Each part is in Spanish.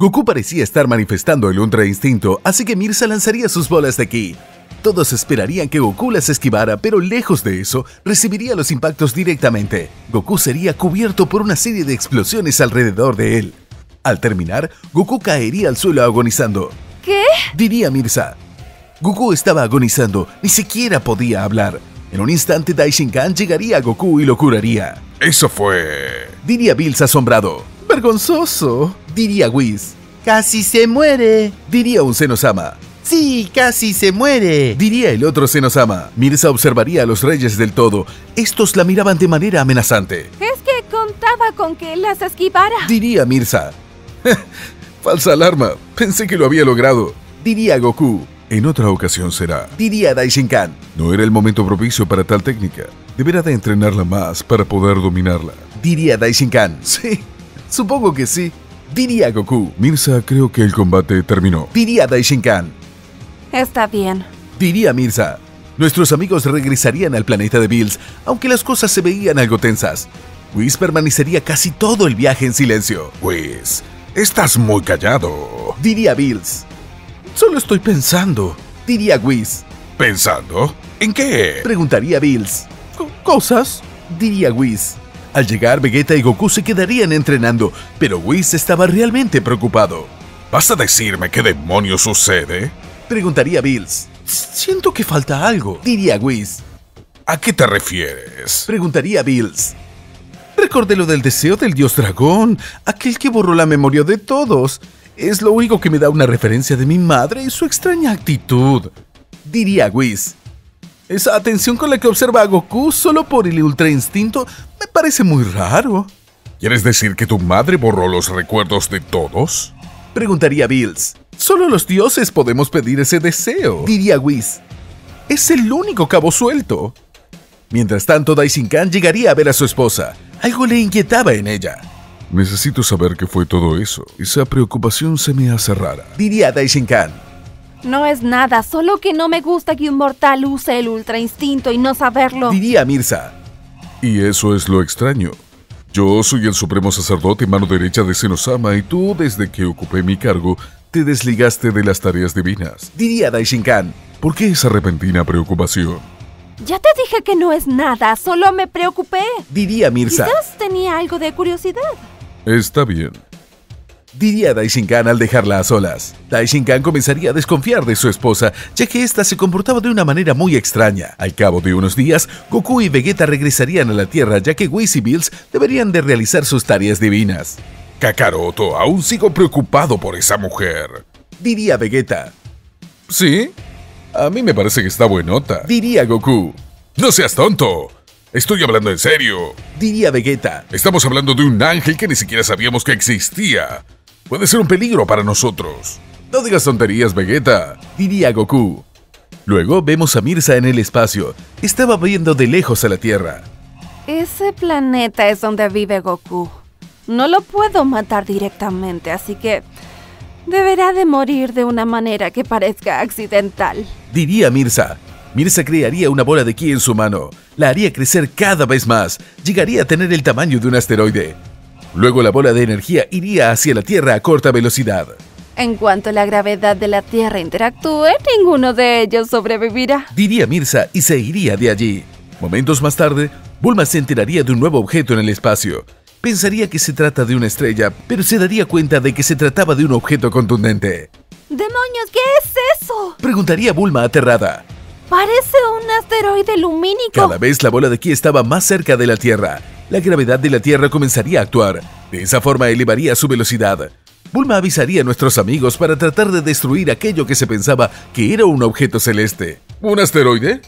Goku parecía estar manifestando el Ultra Instinto, así que Mirsa lanzaría sus bolas de ki. Todos esperarían que Goku las esquivara, pero lejos de eso, recibiría los impactos directamente. Goku sería cubierto por una serie de explosiones alrededor de él. Al terminar, Goku caería al suelo agonizando. ¿Qué? Diría Mirsa. Goku estaba agonizando, ni siquiera podía hablar. En un instante, Daishinkan llegaría a Goku y lo curaría. ¡Eso fue! Diría Bills asombrado. ¡Vergonzoso! Diría Whis. ¡Casi se muere! Diría un Zenosama. ¡Sí, casi se muere!, diría el otro Zenosama. Mirsa observaría a los Reyes del Todo. Estos la miraban de manera amenazante. Es que contaba con que las esquivara, diría Mirsa. Falsa alarma, pensé que lo había logrado, diría Goku. En otra ocasión será, diría Daishinkan. No era el momento propicio para tal técnica. Deberá de entrenarla más para poder dominarla, diría Daishinkan. Sí, supongo que sí, diría Goku. Mirsa, creo que el combate terminó, diría Daishinkan. Está bien, diría Mirsa. Nuestros amigos regresarían al planeta de Bills, aunque las cosas se veían algo tensas. Whis permanecería casi todo el viaje en silencio. Whis, estás muy callado, diría Bills. Solo estoy pensando, diría Whis. ¿Pensando? ¿En qué?, preguntaría Bills. Cosas, diría Whis. Al llegar, Vegeta y Goku se quedarían entrenando, pero Whis estaba realmente preocupado. ¿Vas a decirme qué demonios sucede?, preguntaría Bills. Siento que falta algo, diría Whis. ¿A qué te refieres?, preguntaría Bills. Recordé lo del deseo del dios dragón, aquel que borró la memoria de todos. Es lo único que me da una referencia de mi madre y su extraña actitud, diría Whis. Esa atención con la que observa a Goku solo por el Ultra Instinto me parece muy raro. ¿Quieres decir que tu madre borró los recuerdos de todos?, preguntaría Bills. Solo los dioses podemos pedir ese deseo, diría Whis. Es el único cabo suelto. Mientras tanto, Daishinkan llegaría a ver a su esposa. Algo le inquietaba en ella. Necesito saber qué fue todo eso. Esa preocupación se me hace rara, diría Daishinkan. No es nada, solo que no me gusta que un mortal use el Ultra Instinto y no saberlo, diría Mirsa. Y eso es lo extraño. Yo soy el supremo sacerdote y mano derecha de Zenosama, y tú, desde que ocupé mi cargo, te desligaste de las tareas divinas, diría Daishinkan. ¿Por qué esa repentina preocupación? Ya te dije que no es nada, solo me preocupé, diría Mirsa. Quizás tenía algo de curiosidad. Está bien, diría Daishinkan al dejarla a solas. Daishinkan comenzaría a desconfiar de su esposa, ya que ésta se comportaba de una manera muy extraña. Al cabo de unos días, Goku y Vegeta regresarían a la Tierra, ya que Whis y Bills deberían de realizar sus tareas divinas. Kakaroto, aún sigo preocupado por esa mujer, diría Vegeta. ¿Sí? A mí me parece que está buenota, diría Goku. ¡No seas tonto! Estoy hablando en serio, diría Vegeta. Estamos hablando de un ángel que ni siquiera sabíamos que existía. Puede ser un peligro para nosotros. No digas tonterías, Vegeta, diría Goku. Luego vemos a Mirsa en el espacio. Estaba viendo de lejos a la Tierra. Ese planeta es donde vive Goku. No lo puedo matar directamente, así que deberá de morir de una manera que parezca accidental, diría Mirsa. Mirsa crearía una bola de ki en su mano. La haría crecer cada vez más. Llegaría a tener el tamaño de un asteroide. Luego la bola de energía iría hacia la Tierra a corta velocidad. En cuanto la gravedad de la Tierra interactúe, ninguno de ellos sobrevivirá, diría Mirsa, y se iría de allí. Momentos más tarde, Bulma se enteraría de un nuevo objeto en el espacio. Pensaría que se trata de una estrella, pero se daría cuenta de que se trataba de un objeto contundente. ¡Demonios! ¿Qué es eso?, preguntaría Bulma aterrada. ¡Parece un asteroide lumínico! Cada vez la bola de ki estaba más cerca de la Tierra. La gravedad de la Tierra comenzaría a actuar. De esa forma elevaría su velocidad. Bulma avisaría a nuestros amigos para tratar de destruir aquello que se pensaba que era un objeto celeste. ¿Un asteroide?,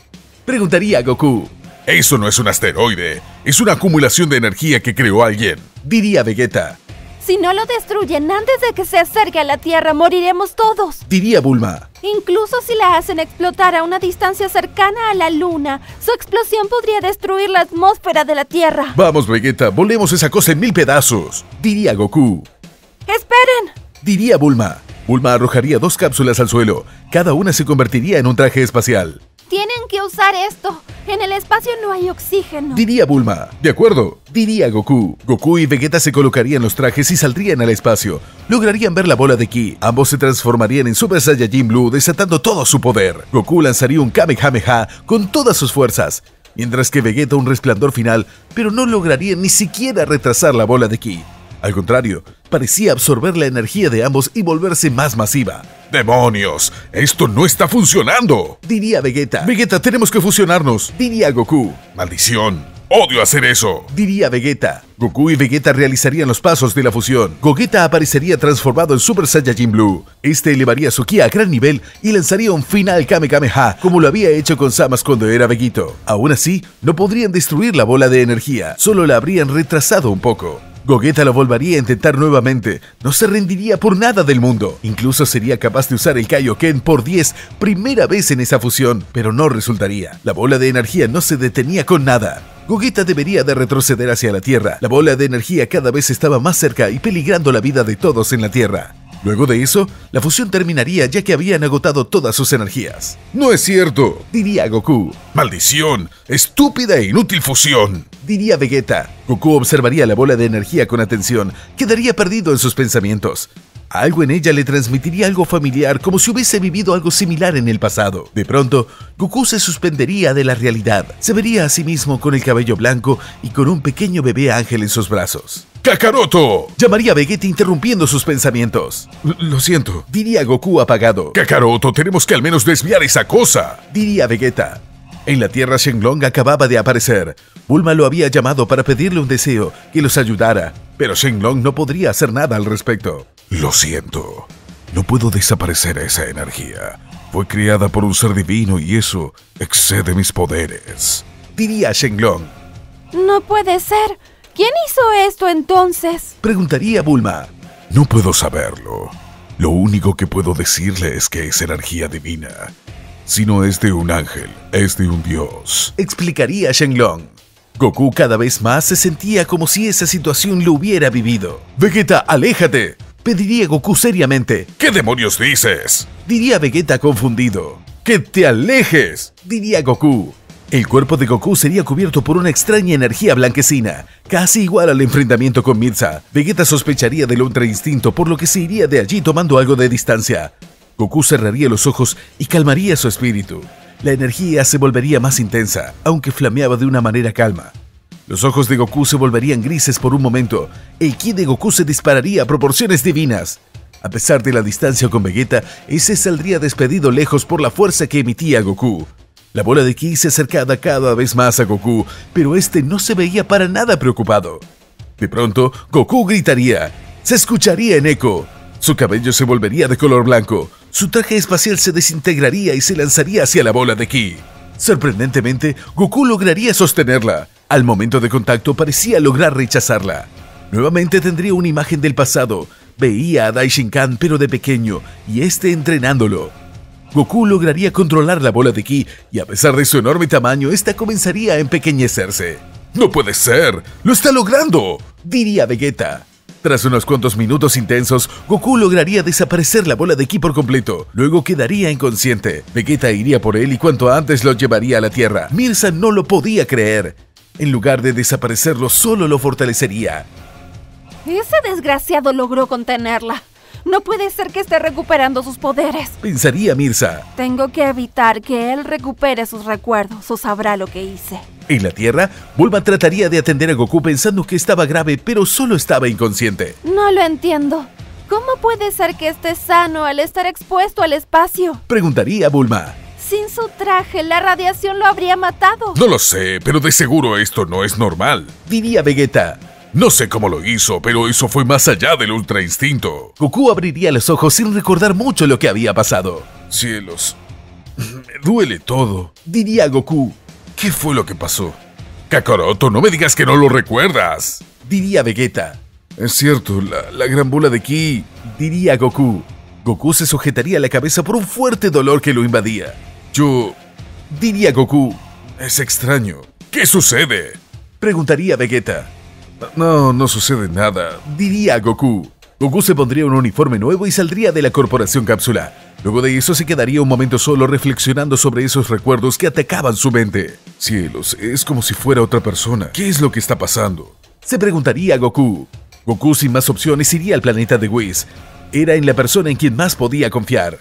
preguntaría a Goku. Eso no es un asteroide, es una acumulación de energía que creó alguien, diría Vegeta. Si no lo destruyen antes de que se acerque a la Tierra, moriremos todos, diría Bulma. Incluso si la hacen explotar a una distancia cercana a la Luna, su explosión podría destruir la atmósfera de la Tierra. Vamos, Vegeta, volemos esa cosa en 1000 pedazos, diría Goku. ¡Esperen!, diría Bulma. Bulma arrojaría 2 cápsulas al suelo. Cada una se convertiría en un traje espacial. Tienen que usar esto. En el espacio no hay oxígeno, diría Bulma. De acuerdo, diría Goku. Goku y Vegeta se colocarían los trajes y saldrían al espacio. Lograrían ver la bola de ki. Ambos se transformarían en Super Saiyajin Blue, desatando todo su poder. Goku lanzaría un Kamehameha con todas sus fuerzas, mientras que Vegeta un resplandor final, pero no lograría ni siquiera retrasar la bola de ki. Al contrario, parecía absorber la energía de ambos y volverse más masiva. ¡Demonios! ¡Esto no está funcionando!, diría Vegeta. Vegeta, tenemos que fusionarnos, diría Goku. ¡Maldición! ¡Odio hacer eso!, diría Vegeta. Goku y Vegeta realizarían los pasos de la fusión. Gogeta aparecería transformado en Super Saiyajin Blue. Este elevaría su ki a gran nivel y lanzaría un final Kamehameha, como lo había hecho con Zamas cuando era Vegito. Aún así, no podrían destruir la bola de energía, solo la habrían retrasado un poco. Gogeta lo volvería a intentar nuevamente, no se rendiría por nada del mundo. Incluso sería capaz de usar el Kaioken por 10, primera vez en esa fusión, pero no resultaría. La bola de energía no se detenía con nada. Gogeta debería de retroceder hacia la Tierra. La bola de energía cada vez estaba más cerca y peligrando la vida de todos en la Tierra. Luego de eso, la fusión terminaría ya que habían agotado todas sus energías. ¡No es cierto!, diría Goku. ¡Maldición! ¡Estúpida e inútil fusión!, diría Vegeta. Goku observaría la bola de energía con atención, quedaría perdido en sus pensamientos. Algo en ella le transmitiría algo familiar, como si hubiese vivido algo similar en el pasado. De pronto, Goku se suspendería de la realidad. Se vería a sí mismo con el cabello blanco y con un pequeño bebé ángel en sus brazos. ¡Kakaroto!, llamaría a Vegeta interrumpiendo sus pensamientos. Lo siento, diría Goku apagado. ¡Kakaroto, tenemos que al menos desviar esa cosa!, diría Vegeta. En la Tierra, Shenlong acababa de aparecer. Bulma lo había llamado para pedirle un deseo que los ayudara, pero Shenlong no podría hacer nada al respecto. Lo siento, no puedo desaparecer esa energía. Fue creada por un ser divino y eso excede mis poderes, diría Shenlong. No puede ser. ¿Quién hizo esto entonces?, preguntaría Bulma. No puedo saberlo. Lo único que puedo decirle es que es energía divina. Si no es de un ángel, es de un dios, explicaría Shenlong. Goku cada vez más se sentía como si esa situación lo hubiera vivido. Vegeta, aléjate, pediría Goku seriamente. ¿Qué demonios dices?, diría Vegeta confundido. ¡Que te alejes!, diría Goku. El cuerpo de Goku sería cubierto por una extraña energía blanquecina, casi igual al enfrentamiento con Mirsa. Vegeta sospecharía del ultra instinto, por lo que se iría de allí tomando algo de distancia. Goku cerraría los ojos y calmaría su espíritu. La energía se volvería más intensa, aunque flameaba de una manera calma. Los ojos de Goku se volverían grises por un momento. El ki de Goku se dispararía a proporciones divinas. A pesar de la distancia con Vegeta, ese saldría despedido lejos por la fuerza que emitía Goku. La bola de ki se acercaba cada vez más a Goku, pero este no se veía para nada preocupado. De pronto, Goku gritaría. Se escucharía en eco. Su cabello se volvería de color blanco. Su traje espacial se desintegraría y se lanzaría hacia la bola de ki. Sorprendentemente, Goku lograría sostenerla. Al momento de contacto parecía lograr rechazarla. Nuevamente tendría una imagen del pasado. Veía a Daishinkan pero de pequeño, y este entrenándolo. Goku lograría controlar la bola de ki, y a pesar de su enorme tamaño, esta comenzaría a empequeñecerse. ¡No puede ser! ¡Lo está logrando!, diría Vegeta. Tras unos cuantos minutos intensos, Goku lograría desaparecer la bola de ki por completo. Luego quedaría inconsciente. Vegeta iría por él y cuanto antes lo llevaría a la Tierra. Mirsa no lo podía creer. En lugar de desaparecerlo, solo lo fortalecería. Ese desgraciado logró contenerla. No puede ser que esté recuperando sus poderes, pensaría Mirsa. Tengo que evitar que él recupere sus recuerdos o sabrá lo que hice. En la Tierra, Bulma trataría de atender a Goku pensando que estaba grave, pero solo estaba inconsciente. No lo entiendo. ¿Cómo puede ser que esté sano al estar expuesto al espacio?, preguntaría Bulma. Sin su traje, la radiación lo habría matado. No lo sé, pero de seguro esto no es normal, diría Vegeta. No sé cómo lo hizo, pero eso fue más allá del ultra instinto. Goku abriría los ojos sin recordar mucho lo que había pasado. Cielos, me duele todo, diría Goku. ¿Qué fue lo que pasó? Kakaroto, no me digas que no lo recuerdas, diría Vegeta. Es cierto, la gran bola de ki, diría Goku. Goku se sujetaría la cabeza por un fuerte dolor que lo invadía. Yo, diría Goku. Es extraño. ¿Qué sucede?, preguntaría Vegeta. No sucede nada, diría Goku. Goku se pondría un uniforme nuevo y saldría de la Corporación Cápsula. Luego de eso se quedaría un momento solo reflexionando sobre esos recuerdos que atacaban su mente. Cielos, es como si fuera otra persona. ¿Qué es lo que está pasando?, se preguntaría Goku. Goku, sin más opciones, iría al planeta de Whis. Era en la persona en quien más podía confiar.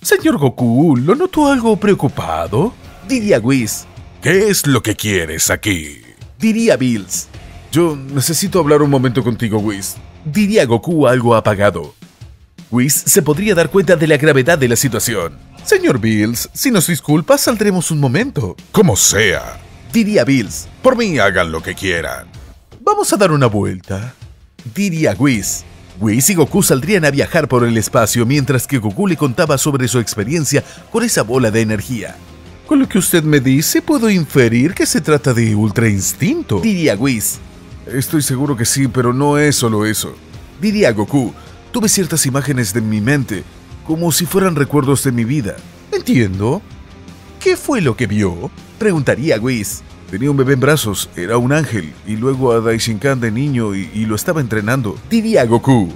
«Señor Goku, ¿lo noto algo preocupado?», diría Whis. «¿Qué es lo que quieres aquí?», diría Bills. «Yo necesito hablar un momento contigo, Whis», diría Goku algo apagado. Whis se podría dar cuenta de la gravedad de la situación. «Señor Bills, si nos disculpas, saldremos un momento». «Como sea», diría Bills. «Por mí hagan lo que quieran». «Vamos a dar una vuelta», diría Whis. Whis y Goku saldrían a viajar por el espacio mientras que Goku le contaba sobre su experiencia con esa bola de energía. «Con lo que usted me dice, puedo inferir que se trata de Ultra Instinto», diría Whis. «Estoy seguro que sí, pero no es solo eso», diría Goku. «Tuve ciertas imágenes de mi mente, como si fueran recuerdos de mi vida». «Entiendo. ¿Qué fue lo que vio?», preguntaría Whis. «Tenía un bebé en brazos, era un ángel, y luego a Daishinkan de niño y lo estaba entrenando», diría Goku.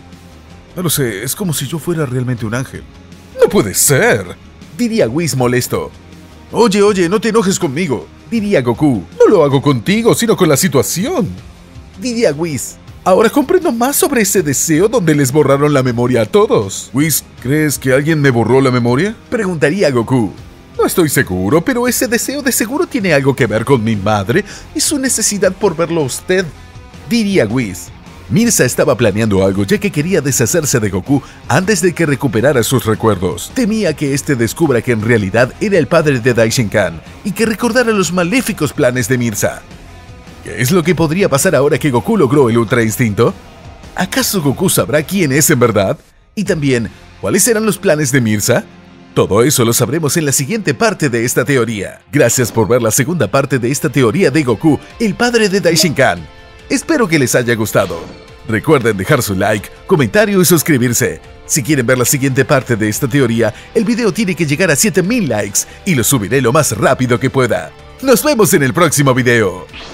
«No lo sé, es como si yo fuera realmente un ángel». «¡No puede ser!», diría Whis molesto. Oye, no te enojes conmigo», diría Goku. «No lo hago contigo, sino con la situación», diría Whis. «Ahora comprendo más sobre ese deseo donde les borraron la memoria a todos». «Whis, ¿crees que alguien me borró la memoria?», preguntaría Goku. «No estoy seguro, pero ese deseo de seguro tiene algo que ver con mi madre y su necesidad por verlo a usted», diría Whis. Mirsa estaba planeando algo ya que quería deshacerse de Goku antes de que recuperara sus recuerdos. Temía que este descubra que en realidad era el padre de Daishinkan y que recordara los maléficos planes de Mirsa. ¿Qué es lo que podría pasar ahora que Goku logró el Ultra Instinto? ¿Acaso Goku sabrá quién es en verdad? Y también, ¿cuáles eran los planes de Mirsa? Todo eso lo sabremos en la siguiente parte de esta teoría. Gracias por ver la segunda parte de esta teoría de Goku, el padre de Daishinkan. Espero que les haya gustado. Recuerden dejar su like, comentario y suscribirse. Si quieren ver la siguiente parte de esta teoría, el video tiene que llegar a 7000 likes y lo subiré lo más rápido que pueda. Nos vemos en el próximo video.